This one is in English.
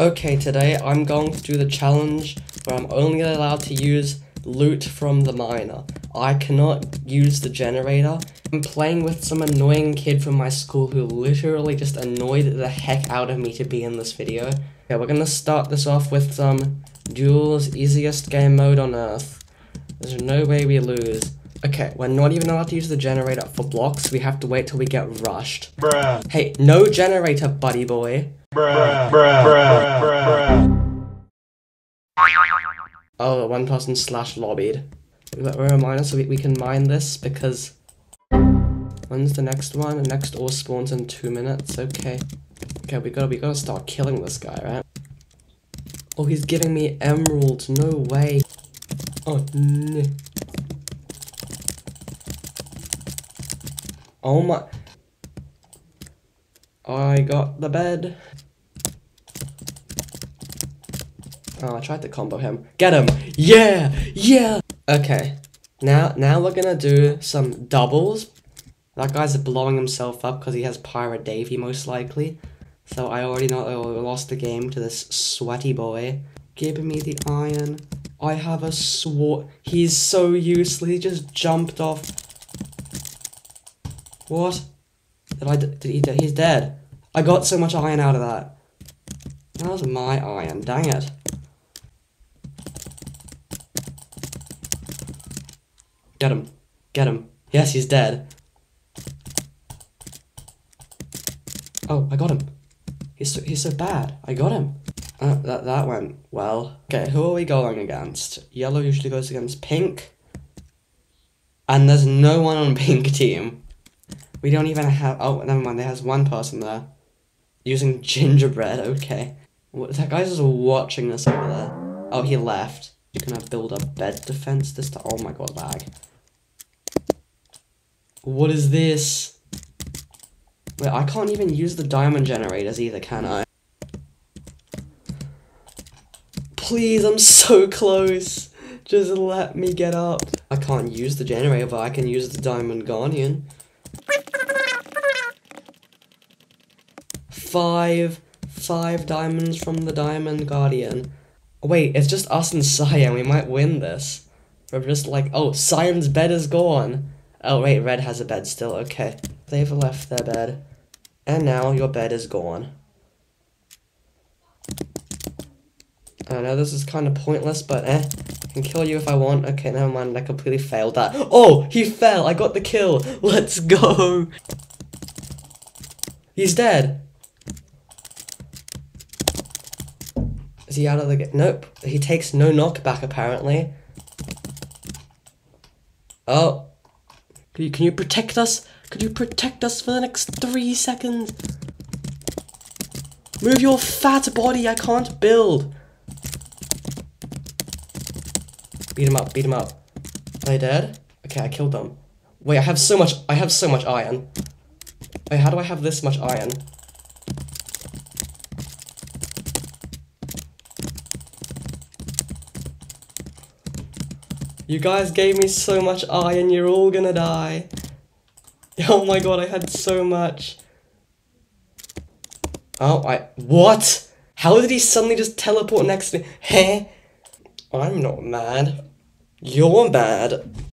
Okay, today I'm going to do the challenge where I'm only allowed to use loot from the miner. I cannot use the generator. I'm playing with some annoying kid from my school who literally just annoyed the heck out of me to be in this video. Okay, we're gonna start this off with some duels, easiest game mode on earth. There's no way we lose. Okay, we're not even allowed to use the generator for blocks. We have to wait till we get rushed. Bruh. Hey, no generator, buddy boy. Bruh, bruh, bruh, bruh, bruh. Oh, one person slash lobbied. We're a miner, so we can mine this because... When's the next one? The next ore spawns in 2 minutes, okay. Okay, we gotta start killing this guy, right? Oh, he's giving me emeralds, no way. Oh, no. Oh my... I got the bed. Oh, I tried to combo him. Get him! Yeah! Yeah! Okay. Now we're gonna do some doubles. That guy's blowing himself up because he has Pirate Davey most likely. So I already know I lost the game to this sweaty boy. Give me the iron. I have a sword. He's so useless. He just jumped off. What? He's dead. I got so much iron out of that. That was my iron, dang it. Get him. Get him. Yes, he's dead. Oh, I got him. He's so bad. I got him. That went well. Okay, who are we going against? Yellow usually goes against pink. And there's no one on pink team. We don't even have- oh, never mind, there's one person there. Using gingerbread, okay. That guy's just watching us over there. Oh, he left. You're gonna build a bed defense this time? Oh my god, lag. What is this? Wait, I can't even use the diamond generators either, can I? Please, I'm so close! Just let me get up. I can't use the generator, but I can use the diamond guardian. 5 diamonds from the diamond guardian. Wait, it's just us and Cyan. We might win this. We're just like, oh, Cyan's bed is gone. Oh wait, red has a bed still. Okay, they've left their bed, and now your bed is gone. I know this is kind of pointless, but I can kill you if I want. Okay, never mind. I completely failed that. Oh, he fell. I got the kill. Let's go. He's dead. Is he out of the game? Nope. He takes no knockback, apparently. Oh. Can you protect us? Could you protect us for the next 3 seconds? Move your fat body. I can't build. Beat him up. Beat him up. Are they dead? Okay, I killed them. Wait, I have so much iron. Wait, how do I have this much iron? You guys gave me so much iron, you're all gonna die. Oh my god, I had so much. Oh, what? How did he suddenly just teleport next to me? Heh? I'm not mad. You're mad.